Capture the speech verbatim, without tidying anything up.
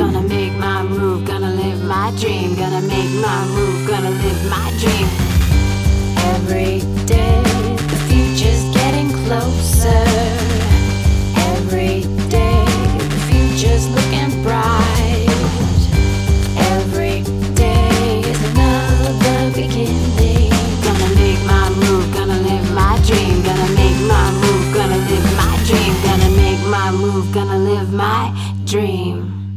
Gonna make my move, gonna live my dream. Gonna make my move, gonna live my dream. Every day, the future's getting closer. Every day, the future's looking bright. Every day is another beginning. Gonna make my move, gonna live my dream. Gonna make my move, gonna live my dream. Gonna make my move, gonna live my dream.